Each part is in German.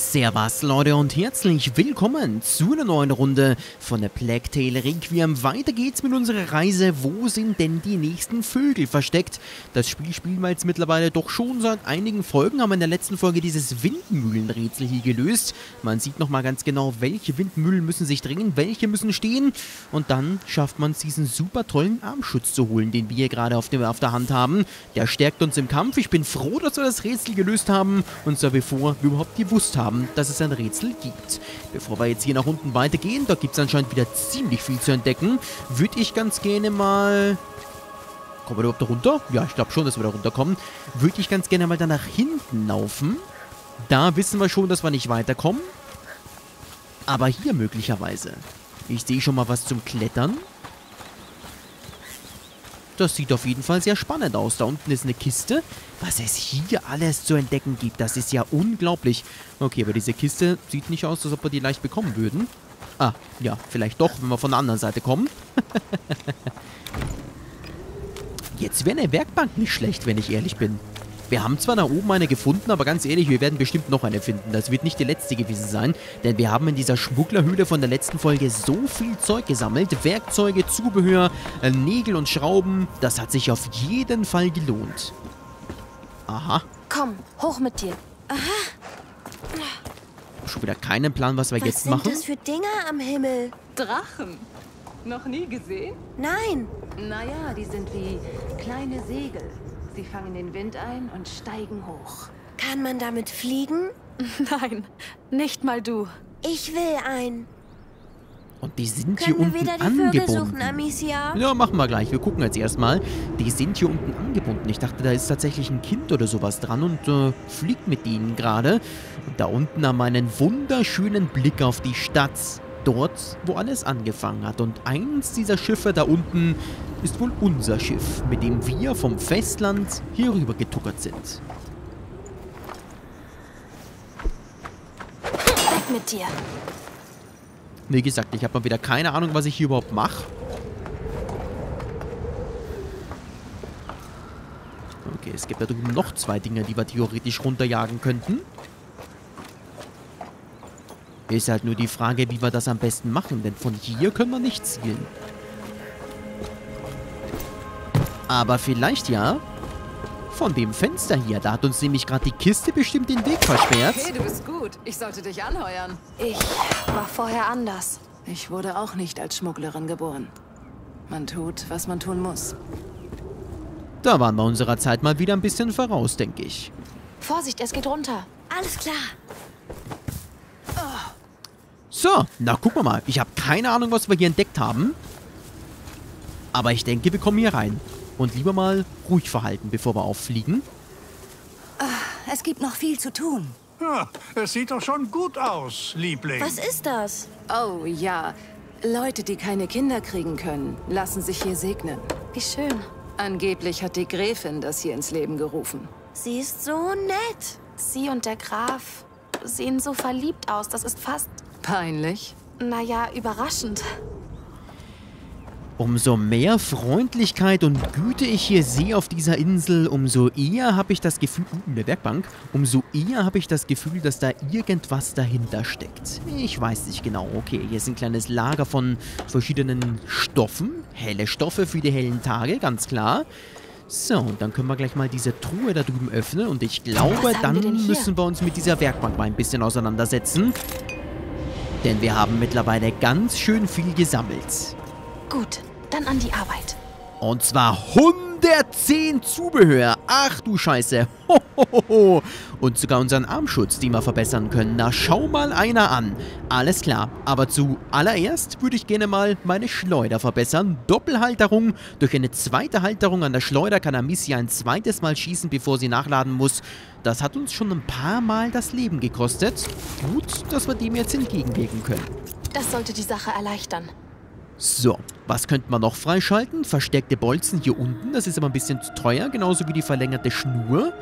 Servus Leute und herzlich willkommen zu einer neuen Runde von der A Plague Tale: Requiem. Weiter geht's mit unserer Reise. Wo sind denn die nächsten Vögel versteckt? Das Spiel spielen wir jetzt mittlerweile doch schon seit einigen Folgen, haben in der letzten Folge dieses Windmühlenrätsel hier gelöst. Man sieht nochmal ganz genau, welche Windmühlen müssen sich drehen, welche müssen stehen. Und dann schafft man es, diesen super tollen Armschutz zu holen, den wir hier gerade auf der Hand haben. Der stärkt uns im Kampf. Ich bin froh, dass wir das Rätsel gelöst haben, und zwar bevor wir überhaupt gewusst haben, dass es ein Rätsel gibt. Bevor wir jetzt hier nach unten weitergehen, da gibt es anscheinend wieder ziemlich viel zu entdecken, würde ich ganz gerne mal... Kommen wir überhaupt da runter? Ja, ich glaube schon, dass wir da runterkommen. Würde ich ganz gerne mal da nach hinten laufen. Da wissen wir schon, dass wir nicht weiterkommen. Aber hier möglicherweise. Ich sehe schon mal was zum Klettern. Das sieht auf jeden Fall sehr spannend aus. Da unten ist eine Kiste. Was es hier alles zu entdecken gibt, das ist ja unglaublich. Okay, aber diese Kiste sieht nicht aus, als ob wir die leicht bekommen würden. Ah, ja, vielleicht doch, wenn wir von der anderen Seite kommen. Jetzt wäre eine Werkbank nicht schlecht, wenn ich ehrlich bin. Wir haben zwar da oben eine gefunden, aber ganz ehrlich, wir werden bestimmt noch eine finden. Das wird nicht die letzte gewesen sein, denn wir haben in dieser Schmugglerhöhle von der letzten Folge so viel Zeug gesammelt. Werkzeuge, Zubehör, Nägel und Schrauben. Das hat sich auf jeden Fall gelohnt. Aha. Komm, hoch mit dir. Aha. Schon wieder keinen Plan, was wir jetzt machen. Was sind das für Dinger am Himmel? Drachen. Noch nie gesehen? Nein. Naja, die sind wie kleine Segel. Sie fangen den Wind ein und steigen hoch. Kann man damit fliegen? Nein, nicht mal du. Ich will ein. Und die sind hier unten angebunden. Können wir wieder die Vögel suchen, Amicia? Ja, machen wir gleich. Wir gucken jetzt erstmal. Die sind hier unten angebunden. Ich dachte, da ist tatsächlich ein Kind oder sowas dran und fliegt mit ihnen gerade. Und da unten haben wir einen wunderschönen Blick auf die Stadt. Dort, wo alles angefangen hat. Und eins dieser Schiffe da unten ist wohl unser Schiff, mit dem wir vom Festland hier rüber getuckert sind. Weg mit dir. Wie gesagt, ich habe mal wieder keine Ahnung, was ich hier überhaupt mache. Okay, es gibt da drüben noch zwei Dinger, die wir theoretisch runterjagen könnten. Ist halt nur die Frage, wie wir das am besten machen, denn von hier können wir nicht zielen. Aber vielleicht ja von dem Fenster hier. Da hat uns nämlich gerade die Kiste bestimmt den Weg versperrt. Okay, du bist gut. Ich sollte dich anheuern. Ich war vorher anders. Ich wurde auch nicht als Schmugglerin geboren. Man tut, was man tun muss. Da waren wir unserer Zeit mal wieder ein bisschen voraus, denke ich. Vorsicht, es geht runter. Alles klar. So, na gucken wir mal. Ich habe keine Ahnung, was wir hier entdeckt haben. Aber ich denke, wir kommen hier rein. Und lieber mal ruhig verhalten, bevor wir auffliegen. Es gibt noch viel zu tun. Ja, es sieht doch schon gut aus, Liebling. Was ist das? Oh ja, Leute, die keine Kinder kriegen können, lassen sich hier segnen. Wie schön. Angeblich hat die Gräfin das hier ins Leben gerufen. Sie ist so nett. Sie und der Graf sehen so verliebt aus. Das ist fast... peinlich? Naja, überraschend. Umso mehr Freundlichkeit und Güte ich hier sehe auf dieser Insel, umso eher habe ich das Gefühl... eine Werkbank. Umso eher habe ich das Gefühl, dass da irgendwas dahinter steckt. Ich weiß nicht genau. Okay, hier ist ein kleines Lager von verschiedenen Stoffen. Helle Stoffe für die hellen Tage, ganz klar. So, und dann können wir gleich mal diese Truhe da drüben öffnen. Und ich glaube, dann müssen wir uns mit dieser Werkbank mal ein bisschen auseinandersetzen. Denn wir haben mittlerweile ganz schön viel gesammelt. Gut, dann an die Arbeit. Und zwar 110 Zubehör. Ach du Scheiße. Hohoho. Und sogar unseren Armschutz, den wir verbessern können. Na, schau mal einer an. Alles klar. Aber zuallererst würde ich gerne mal meine Schleuder verbessern. Doppelhalterung. Durch eine zweite Halterung an der Schleuder kann Amicia ein zweites Mal schießen, bevor sie nachladen muss. Das hat uns schon ein paar Mal das Leben gekostet. Gut, dass wir dem jetzt entgegenwirken können. Das sollte die Sache erleichtern. So, was könnten wir noch freischalten? Versteckte Bolzen hier unten, das ist aber ein bisschen zu teuer, genauso wie die verlängerte Schnur.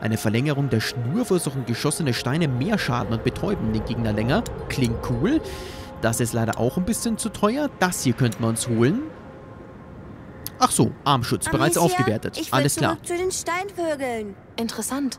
Eine Verlängerung der Schnur verursachen geschossene Steine mehr Schaden und betäuben den Gegner länger. Klingt cool. Das ist leider auch ein bisschen zu teuer. Das hier könnten wir uns holen. Ach so, Armschutz, bereits aufgewertet. Alles klar. Zu den Steinvögeln. Interessant.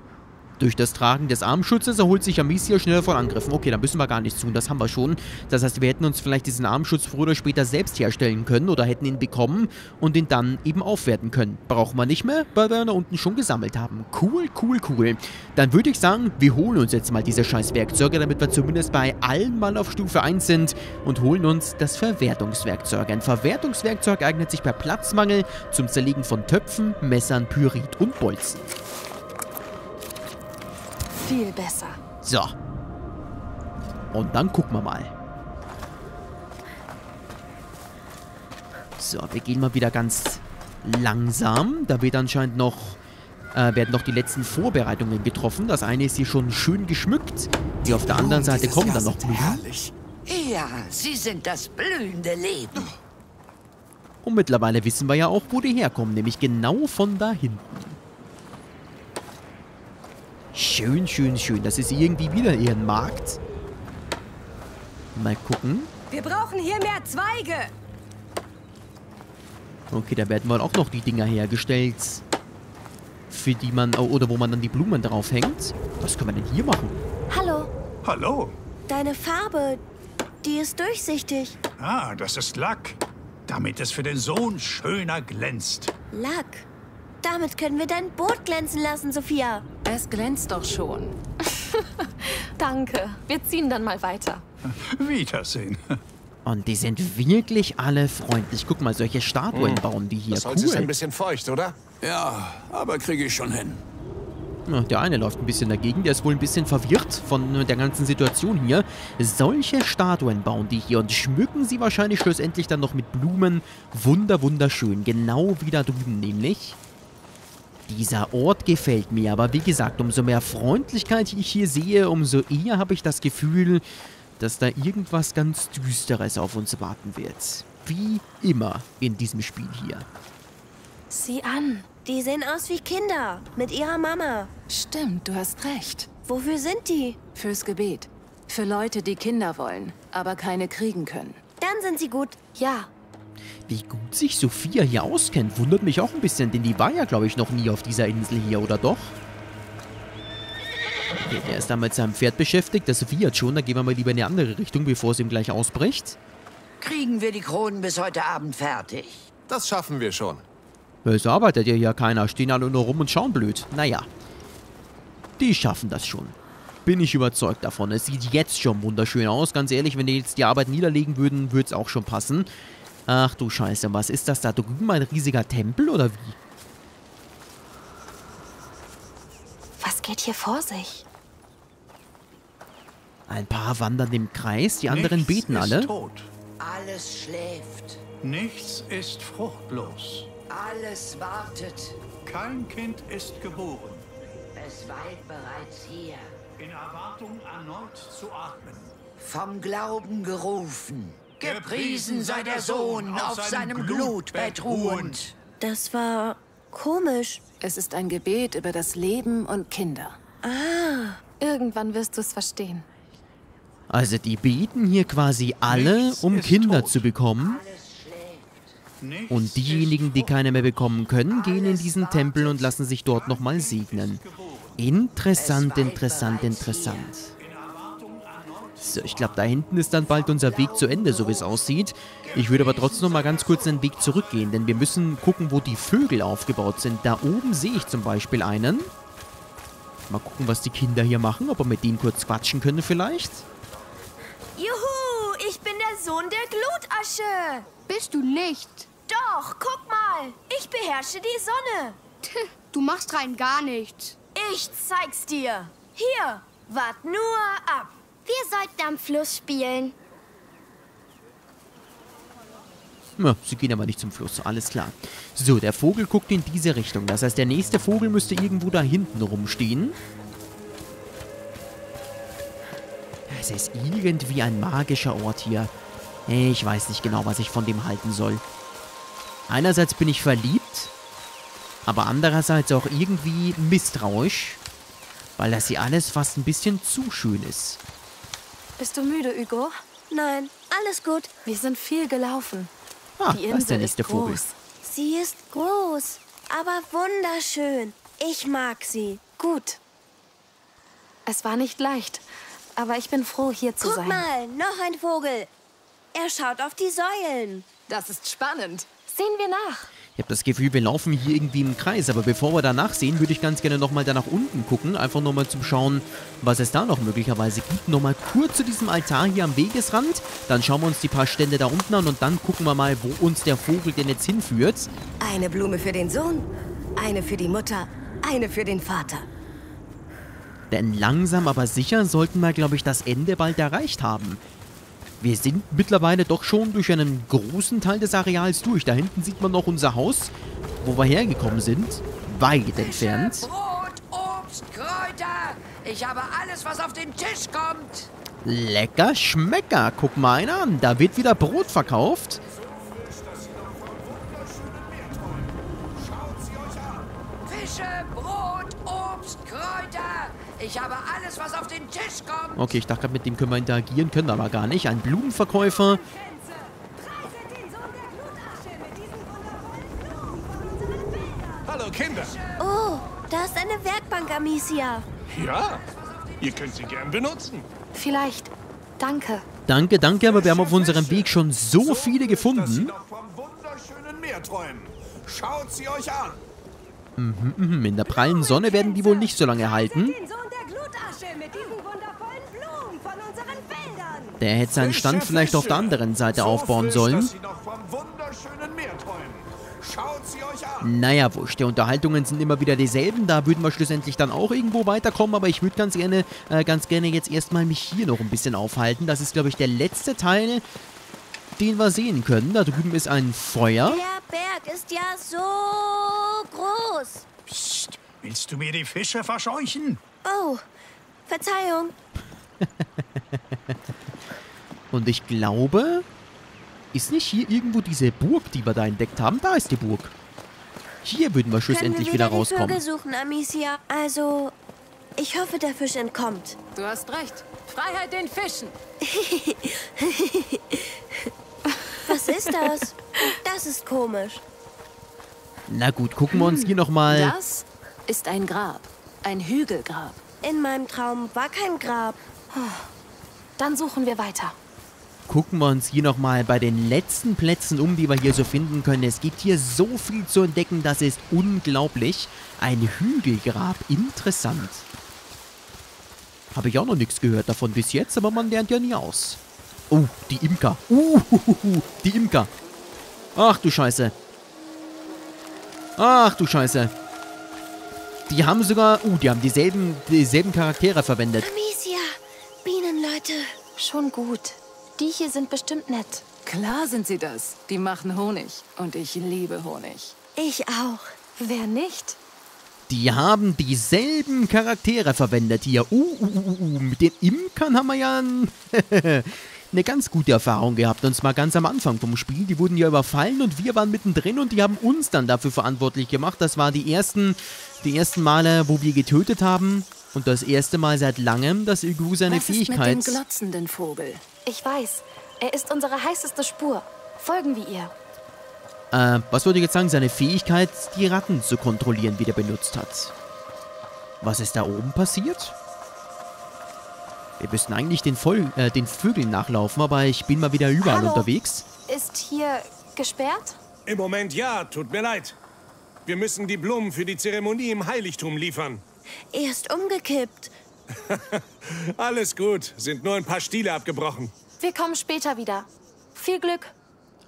Durch das Tragen des Armschutzes erholt sich Amicia schneller von Angriffen. Okay, da müssen wir gar nichts tun, das haben wir schon. Das heißt, wir hätten uns vielleicht diesen Armschutz früher oder später selbst herstellen können oder hätten ihn bekommen und ihn dann eben aufwerten können. Brauchen wir nicht mehr, weil wir ihn da unten schon gesammelt haben. Cool, cool, cool. Dann würde ich sagen, wir holen uns jetzt mal diese scheiß Werkzeuge, damit wir zumindest bei allen mal auf Stufe 1 sind und holen uns das Verwertungswerkzeug. Ein Verwertungswerkzeug eignet sich bei Platzmangel zum Zerlegen von Töpfen, Messern, Pyrit und Bolzen. Viel besser. So. Und dann gucken wir mal. So, wir gehen mal wieder ganz langsam. Da wird anscheinend noch, werden noch die letzten Vorbereitungen getroffen. Das eine ist hier schon schön geschmückt. Die auf der anderen Seite kommen dann noch Blumen. Ja, sie sind das blühende Leben. Und mittlerweile wissen wir ja auch, wo die herkommen. Nämlich genau von da hinten. Schön, schön, schön. Das ist irgendwie wieder ihren Markt. Mal gucken. Wir brauchen hier mehr Zweige. Okay, da werden wohl auch noch die Dinger hergestellt, für die man, oder wo man dann die Blumen draufhängt. Was können wir denn hier machen? Hallo. Hallo. Deine Farbe, die ist durchsichtig. Ah, das ist Lack. Damit es für den Sohn schöner glänzt. Lack. Damit können wir dein Boot glänzen lassen, Sofia. Es glänzt doch schon. Danke. Wir ziehen dann mal weiter. Wiedersehen. Und die sind wirklich alle freundlich. Guck mal, solche Statuen bauen die hier. Das Holz ist ein bisschen feucht, oder? Ja, aber kriege ich schon hin. Ja, der eine läuft ein bisschen dagegen. Der ist wohl ein bisschen verwirrt von der ganzen Situation hier. Solche Statuen bauen die hier und schmücken sie wahrscheinlich schlussendlich dann noch mit Blumen. Wunderschön. Genau wie da drüben nämlich. Dieser Ort gefällt mir, aber wie gesagt, umso mehr Freundlichkeit ich hier sehe, umso eher habe ich das Gefühl, dass da irgendwas ganz Düsteres auf uns warten wird. Wie immer in diesem Spiel hier. Sieh an. Die sehen aus wie Kinder, mit ihrer Mama. Stimmt, du hast recht. Wofür sind die? Fürs Gebet. Für Leute, die Kinder wollen, aber keine kriegen können. Dann sind sie gut. Ja. Wie gut sich Sofia hier auskennt, wundert mich auch ein bisschen, denn die war ja, glaube ich, noch nie auf dieser Insel hier, oder doch? Okay, der ist da mit seinem Pferd beschäftigt, das Sofia hat schon, da gehen wir mal lieber in eine andere Richtung, bevor es ihm gleich ausbricht. Kriegen wir die Kronen bis heute Abend fertig? Das schaffen wir schon. Es arbeitet ja hier keiner, stehen alle nur rum und schauen blöd. Naja, die schaffen das schon. Bin ich überzeugt davon, es sieht jetzt schon wunderschön aus, ganz ehrlich, wenn die jetzt die Arbeit niederlegen würden, würde es auch schon passen. Ach du Scheiße, was ist das da drüben? Ein riesiger Tempel oder wie? Was geht hier vor sich? Ein paar wandern im Kreis, die anderen beten alle. Nichts ist tot. Alles schläft. Nichts ist fruchtlos. Alles wartet. Kein Kind ist geboren. Es weilt bereits hier. In Erwartung erneut zu atmen. Vom Glauben gerufen. Gepriesen sei der Sohn, auf seinem Glutbett ruhend. Das war komisch. Es ist ein Gebet über das Leben und Kinder. Ah, irgendwann wirst du es verstehen. Also die beten hier quasi alle, um Kinder zu bekommen. Und diejenigen, die keine mehr bekommen können, gehen in diesen Tempel und lassen sich dort nochmal segnen. Interessant. So, ich glaube, da hinten ist dann bald unser Weg zu Ende, so wie es aussieht. Ich würde aber trotzdem noch mal ganz kurz den Weg zurückgehen, denn wir müssen gucken, wo die Vögel aufgebaut sind. Da oben sehe ich zum Beispiel einen. Mal gucken, was die Kinder hier machen, ob wir mit denen kurz quatschen können vielleicht. Juhu, ich bin der Sohn der Glutasche. Bist du nicht? Doch, guck mal, ich beherrsche die Sonne. Du machst rein gar nichts. Ich zeig's dir. Hier, wart nur ab. Wir sollten am Fluss spielen. Na, sie gehen aber nicht zum Fluss, alles klar. So, der Vogel guckt in diese Richtung. Das heißt, der nächste Vogel müsste irgendwo da hinten rumstehen. Es ist irgendwie ein magischer Ort hier. Ich weiß nicht genau, was ich von dem halten soll. Einerseits bin ich verliebt, aber andererseits auch irgendwie misstrauisch, weil das hier alles fast ein bisschen zu schön ist. Bist du müde, Hugo? Nein, alles gut. Wir sind viel gelaufen. Ah, die Insel ist groß. Vogel. Sie ist groß, aber wunderschön. Ich mag sie. Gut. Es war nicht leicht, aber ich bin froh, hier zu sein. Guck mal, noch ein Vogel. Er schaut auf die Säulen. Das ist spannend. Sehen wir nach. Ich habe das Gefühl, wir laufen hier irgendwie im Kreis. Aber bevor wir danach sehen, würde ich ganz gerne nochmal da nach unten gucken. Einfach nochmal zum Schauen, was es da noch möglicherweise gibt. Nochmal kurz zu diesem Altar hier am Wegesrand. Dann schauen wir uns die paar Stände da unten an. Und dann gucken wir mal, wo uns der Vogel denn jetzt hinführt. Eine Blume für den Sohn, eine für die Mutter, eine für den Vater. Denn langsam aber sicher sollten wir, glaube ich, das Ende bald erreicht haben. Wir sind mittlerweile doch schon durch einen großen Teil des Areals durch. Da hinten sieht man noch unser Haus, wo wir hergekommen sind. Weit entfernt. Fische, Brot, Obst, Kräuter. Ich habe alles, was auf den Tisch kommt. Lecker Schmecker. Guck mal einer an. Da wird wieder Brot verkauft. Fische, Brot, Obst, Kräuter. Ich habe alles, was auf den Tisch kommt. Okay, ich dachte gerade, mit dem können wir interagieren, können wir aber gar nicht. Ein Blumenverkäufer. Hallo, Kinder. Oh, da ist eine Werkbank, Amicia. Ja, ihr könnt sie gern benutzen. Vielleicht. Danke. Danke, danke, aber wir haben auf unserem Weg schon so viele gefunden. Dass sie noch vom wunderschönen Meer träumen. Schaut sie euch an. In der prallen Sonne werden die wohl nicht so lange halten. Der hätte seinen Stand vielleicht auf der anderen Seite aufbauen sollen. Naja, wurscht. Die Unterhaltungen sind immer wieder dieselben. Da würden wir schlussendlich dann auch irgendwo weiterkommen. Aber ich würde ganz gerne jetzt erstmal mich hier noch ein bisschen aufhalten. Das ist, glaube ich, der letzte Teil, den wir sehen können. Da drüben ist ein Feuer. Der Berg ist ja so groß. Psst, willst du mir die Fische verscheuchen? Oh, Verzeihung. Und ich glaube, ist nicht hier irgendwo diese Burg, die wir da entdeckt haben? Da ist die Burg. Hier würden wir schlussendlich wieder rauskommen. Können wir die Vögel suchen, Amicia? Also, ich hoffe, der Fisch entkommt. Du hast recht. Freiheit den Fischen. Was ist das? Das ist komisch. Na gut, gucken wir uns hier nochmal. Das ist ein Grab. Ein Hügelgrab. In meinem Traum war kein Grab. Dann suchen wir weiter. Gucken wir uns hier nochmal bei den letzten Plätzen um, die wir hier so finden können. Es gibt hier so viel zu entdecken, das ist unglaublich. Ein Hügelgrab, interessant. Habe ich auch noch nichts gehört davon bis jetzt, aber man lernt ja nie aus. Oh, die Imker. Die Imker. Ach du Scheiße. Ach du Scheiße. Die haben sogar... die haben dieselben Charaktere verwendet. Amicia, Bienenleute. Schon gut. Die hier sind bestimmt nett. Klar sind sie das. Die machen Honig. Und ich liebe Honig. Ich auch. Wer nicht? Die haben dieselben Charaktere verwendet hier. Mit den Imkern haben wir ja... eine ganz gute Erfahrung gehabt, und zwar ganz am Anfang vom Spiel. Die wurden ja überfallen und wir waren mittendrin und die haben uns dann dafür verantwortlich gemacht. Das waren die ersten Male, wo wir getötet haben, und das erste Mal seit langem, dass Ilgu seine Fähigkeit... Was ist mit dem glotzenden Vogel? Ich weiß, er ist unsere heißeste Spur. Folgen wir ihr. Was wollte ich jetzt sagen? Seine Fähigkeit, die Ratten zu kontrollieren, wieder benutzt hat. Was ist da oben passiert? Wir müssen eigentlich den Vögeln nachlaufen, aber ich bin mal wieder überall unterwegs. Ist hier gesperrt? Im Moment ja, tut mir leid. Wir müssen die Blumen für die Zeremonie im Heiligtum liefern. Er ist umgekippt. Alles gut, sind nur ein paar Stiele abgebrochen. Wir kommen später wieder. Viel Glück.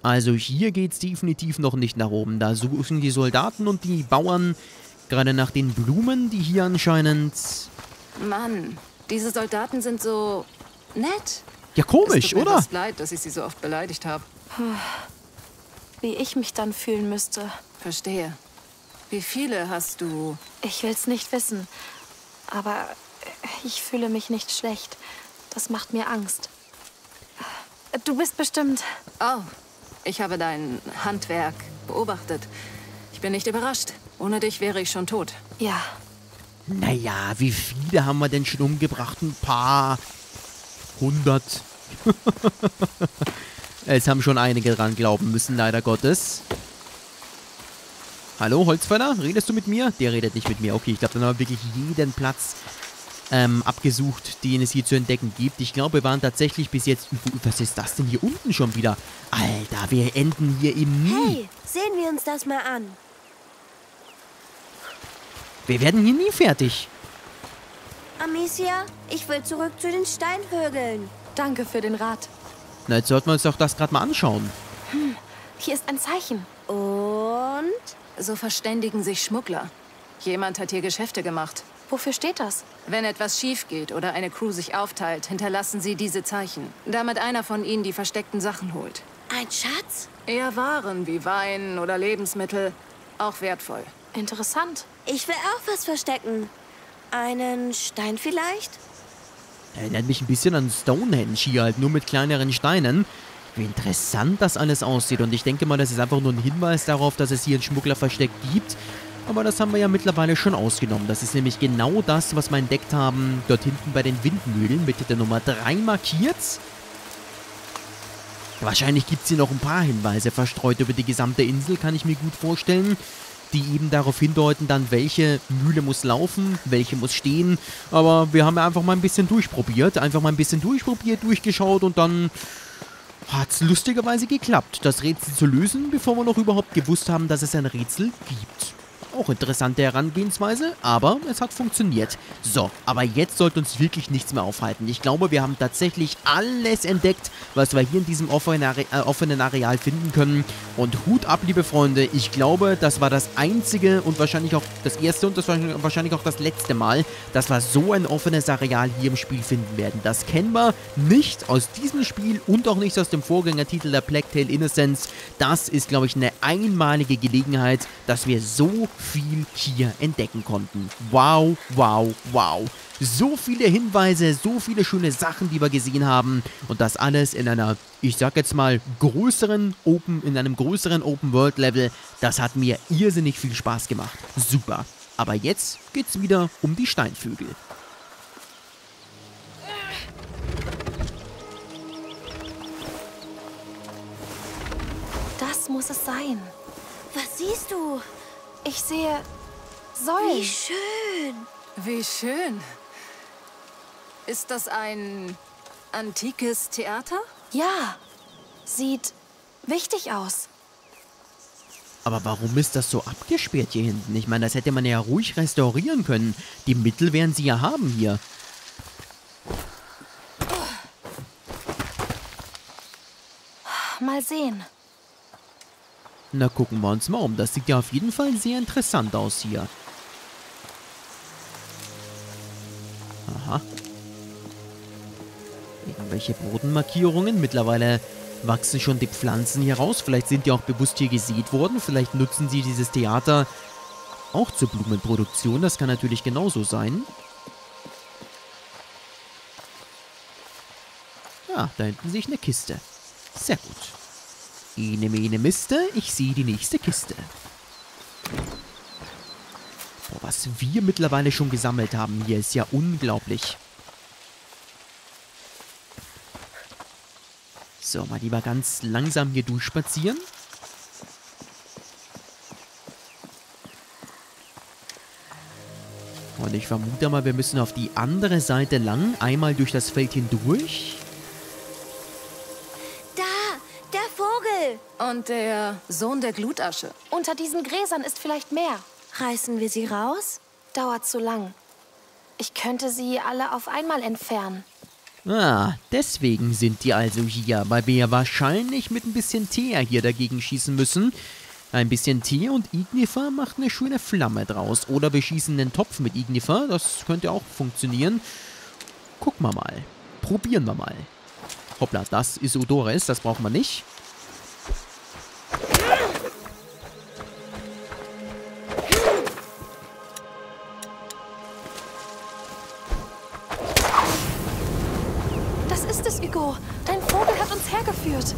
Also hier geht's definitiv noch nicht nach oben. Da suchen die Soldaten und die Bauern gerade nach den Blumen, die hier anscheinend... Mann... Diese Soldaten sind so nett. Ja, komisch, es tut mir oder? Es ist leid, dass ich sie so oft beleidigt habe. Wie ich mich dann fühlen müsste. Verstehe. Wie viele hast du? Ich will's nicht wissen. Aber ich fühle mich nicht schlecht. Das macht mir Angst. Du bist bestimmt... Oh, ich habe dein Handwerk beobachtet. Ich bin nicht überrascht. Ohne dich wäre ich schon tot. Ja. Naja, wie viele haben wir denn schon umgebracht? Ein paar 100. Es haben schon einige dran glauben müssen, leider Gottes. Hallo, Holzfäller? Redest du mit mir? Der redet nicht mit mir. Okay, ich glaube, dann haben wir wirklich jeden Platz abgesucht, den es hier zu entdecken gibt. Ich glaube, wir waren tatsächlich bis jetzt... Was ist das denn hier unten schon wieder? Alter, wir enden hier eben nie. Hey, sehen wir uns das mal an. Wir werden hier nie fertig. Amicia, ich will zurück zu den Steinvögeln. Danke für den Rat. Na, jetzt sollten wir uns doch das gerade mal anschauen. Hm, hier ist ein Zeichen. Und? So verständigen sich Schmuggler. Jemand hat hier Geschäfte gemacht. Wofür steht das? Wenn etwas schief geht oder eine Crew sich aufteilt, hinterlassen sie diese Zeichen, damit einer von ihnen die versteckten Sachen holt. Ein Schatz? Eher Waren wie Wein oder Lebensmittel. Auch wertvoll. Interessant. Ich will auch was verstecken. Einen Stein vielleicht? Erinnert mich ein bisschen an Stonehenge hier, halt nur mit kleineren Steinen. Wie interessant das alles aussieht. Und ich denke mal, das ist einfach nur ein Hinweis darauf, dass es hier ein Schmugglerversteck gibt. Aber das haben wir ja mittlerweile schon ausgenommen. Das ist nämlich genau das, was wir entdeckt haben, dort hinten bei den Windmühlen mit der Nummer 3 markiert. Wahrscheinlich gibt es hier noch ein paar Hinweise verstreut über die gesamte Insel, kann ich mir gut vorstellen, die eben darauf hindeuten dann, welche Mühle muss laufen, welche muss stehen. Aber wir haben ja einfach mal ein bisschen durchprobiert, durchgeschaut und dann... hat es lustigerweise geklappt, das Rätsel zu lösen, bevor wir noch überhaupt gewusst haben, dass es ein Rätsel gibt. Auch interessante Herangehensweise, aber es hat funktioniert. So, aber jetzt sollte uns wirklich nichts mehr aufhalten. Ich glaube, wir haben tatsächlich alles entdeckt, was wir hier in diesem offenen Areal finden können. Und Hut ab, liebe Freunde, ich glaube, das war das einzige und wahrscheinlich auch das erste und das wahrscheinlich auch das letzte Mal, dass wir so ein offenes Areal hier im Spiel finden werden. Das kennen wir nicht aus diesem Spiel und auch nicht aus dem Vorgängertitel der Plague Tale Innocence. Das ist, glaube ich, eine einmalige Gelegenheit, dass wir so viel hier entdecken konnten. Wow, wow, wow. So viele Hinweise, so viele schöne Sachen, die wir gesehen haben. Und das alles in einer, ich sag jetzt mal, in einem größeren Open-World-Level. Das hat mir irrsinnig viel Spaß gemacht. Super. Aber jetzt geht's wieder um die Steinvögel. Das muss es sein. Was siehst du? Ich sehe... Säulen. Wie schön. Wie schön. Ist das ein antikes Theater? Ja. Sieht wichtig aus. Aber warum ist das so abgesperrt hier hinten? Ich meine, das hätte man ja ruhig restaurieren können. Die Mittel werden sie ja haben hier. Mal sehen. Na, gucken wir uns mal um. Das sieht ja auf jeden Fall sehr interessant aus hier. Aha. Irgendwelche Bodenmarkierungen. Mittlerweile wachsen schon die Pflanzen hier raus. Vielleicht sind die auch bewusst hier gesät worden. Vielleicht nutzen sie dieses Theater auch zur Blumenproduktion. Das kann natürlich genauso sein. Ja, da hinten sehe ich eine Kiste. Sehr gut. Ene, mene, Mister, ich sehe die nächste Kiste. Boah, was wir mittlerweile schon gesammelt haben hier, ist ja unglaublich. So, mal lieber ganz langsam hier durchspazieren. Und ich vermute mal, wir müssen auf die andere Seite lang, einmal durch das Feld hindurch... Und der Sohn der Glutasche. Unter diesen Gräsern ist vielleicht mehr. Reißen wir sie raus? Dauert zu lang. Ich könnte sie alle auf einmal entfernen. Ah, deswegen sind die also hier, weil wir ja wahrscheinlich mit ein bisschen Teer hier dagegen schießen müssen. Ein bisschen Teer und Ignifer macht eine schöne Flamme draus. Oder wir schießen den Topf mit Ignifer, das könnte auch funktionieren. Gucken wir mal. Probieren wir mal. Hoppla, das ist Odores, das brauchen wir nicht. Dein Vogel hat uns hergeführt.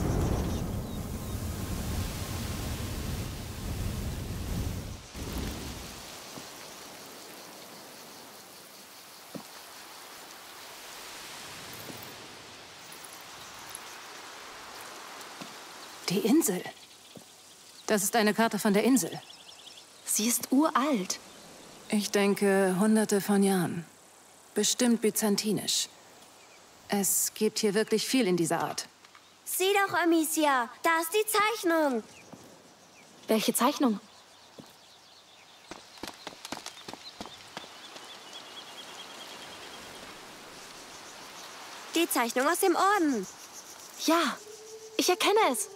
Die Insel. Das ist eine Karte von der Insel. Sie ist uralt. Ich denke, hunderte von Jahren. Bestimmt byzantinisch. Es gibt hier wirklich viel in dieser Art. Sieh doch, Amicia, da ist die Zeichnung. Welche Zeichnung? Die Zeichnung aus dem Orden. Ja, ich erkenne es.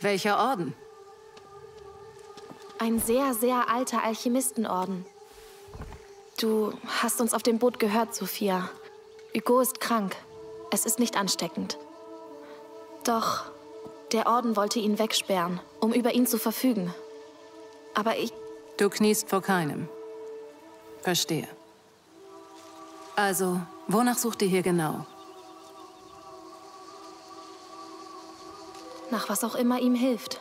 Welcher Orden? Ein sehr, sehr alter Alchemistenorden. Du hast uns auf dem Boot gehört, Sofia. Hugo ist krank. Es ist nicht ansteckend. Doch der Orden wollte ihn wegsperren, um über ihn zu verfügen. Aber ich... Du kniest vor keinem. Verstehe. Also, wonach sucht ihr hier genau? Nach was auch immer ihm hilft.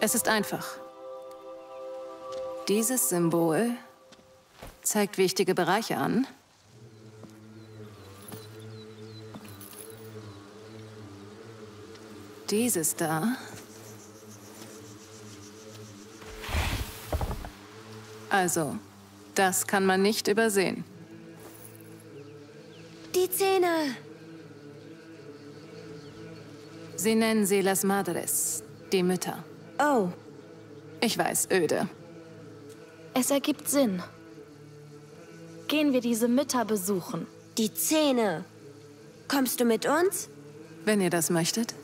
Es ist einfach. Dieses Symbol zeigt wichtige Bereiche an. Dieses da. Also, das kann man nicht übersehen. Die Zähne. Sie nennen sie Las Madres, die Mütter. Oh. Ich weiß, öde. Es ergibt Sinn. Gehen wir diese Mütter besuchen. Die Zähne. Kommst du mit uns? Wenn ihr das möchtet.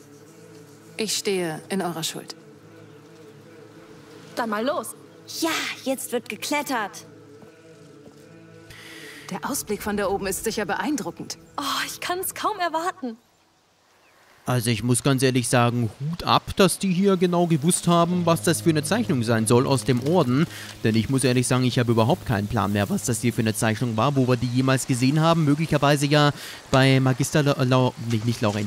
Ich stehe in eurer Schuld. Dann mal los. Ja, jetzt wird geklettert. Der Ausblick von da oben ist sicher beeindruckend. Oh, ich kann es kaum erwarten. Also ich muss ganz ehrlich sagen, Hut ab, dass die hier genau gewusst haben, was das für eine Zeichnung sein soll aus dem Orden. Denn ich muss ehrlich sagen, ich habe überhaupt keinen Plan mehr, was das hier für eine Zeichnung war, wo wir die jemals gesehen haben. Möglicherweise ja bei Magister Baudin.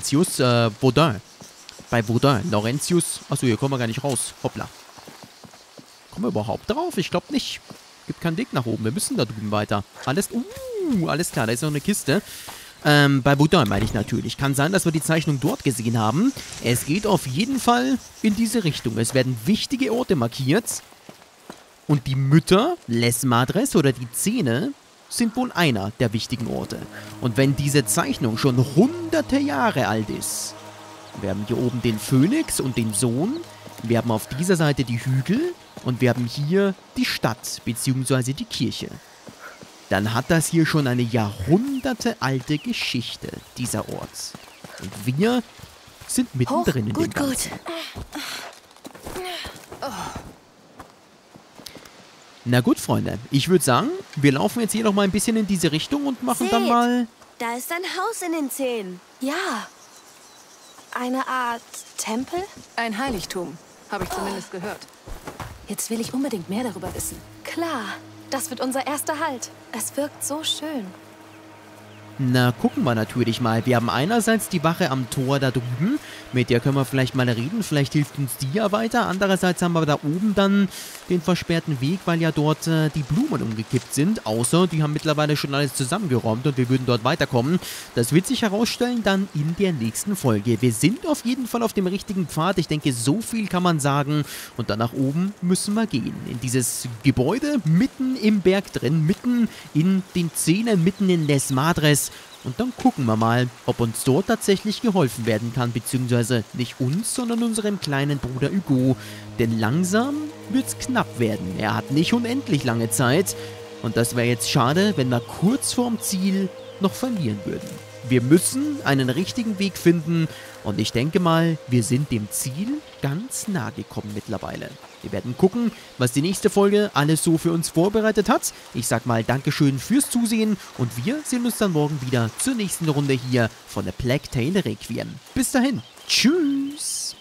Bei Baudin, Laurentius. Achso, hier kommen wir gar nicht raus. Hoppla. Kommen wir überhaupt drauf? Ich glaube nicht. Gibt keinen Weg nach oben. Wir müssen da drüben weiter. Alles klar, da ist noch eine Kiste. Bei Baudin meine ich natürlich. Kann sein, dass wir die Zeichnung dort gesehen haben. Es geht auf jeden Fall in diese Richtung. Es werden wichtige Orte markiert. Und die Mütter, Les Madres oder die Zähne, sind wohl einer der wichtigen Orte. Und wenn diese Zeichnung schon hunderte Jahre alt ist, wir haben hier oben den Phönix und den Sohn. Wir haben auf dieser Seite die Hügel. Und wir haben hier die Stadt, beziehungsweise die Kirche. Dann hat das hier schon eine jahrhundertealte Geschichte, dieser Ort. Und wir sind mittendrin in dem Ganzen. Na gut, Freunde, ich würde sagen, wir laufen jetzt hier noch mal ein bisschen in diese Richtung und machen dann mal... Da ist ein Haus in den Zähnen. Ja, eine Art Tempel? Ein Heiligtum, habe ich zumindest gehört. Jetzt will ich unbedingt mehr darüber wissen. Klar. Das wird unser erster Halt. Es wirkt so schön. Na, gucken wir natürlich mal. Wir haben einerseits die Wache am Tor da drüben. Mit der können wir vielleicht mal reden. Vielleicht hilft uns die ja weiter. Andererseits haben wir da oben dann den versperrten Weg, weil ja dort die Blumen umgekippt sind. Außer, die haben mittlerweile schon alles zusammengeräumt und wir würden dort weiterkommen. Das wird sich herausstellen dann in der nächsten Folge. Wir sind auf jeden Fall auf dem richtigen Pfad. Ich denke, so viel kann man sagen. Und dann nach oben müssen wir gehen. In dieses Gebäude, mitten im Berg drin, mitten in den Zähnen, mitten in Les Madres. Und dann gucken wir mal, ob uns dort tatsächlich geholfen werden kann, beziehungsweise nicht uns, sondern unserem kleinen Bruder Hugo. Denn langsam wird's knapp werden. Er hat nicht unendlich lange Zeit. Und das wäre jetzt schade, wenn wir kurz vorm Ziel noch verlieren würden. Wir müssen einen richtigen Weg finden. Und ich denke mal, wir sind dem Ziel ganz nahe gekommen mittlerweile. Wir werden gucken, was die nächste Folge alles so für uns vorbereitet hat. Ich sag mal Dankeschön fürs Zusehen und wir sehen uns dann morgen wieder zur nächsten Runde hier von A Plague Tale: Requiem. Bis dahin, tschüss!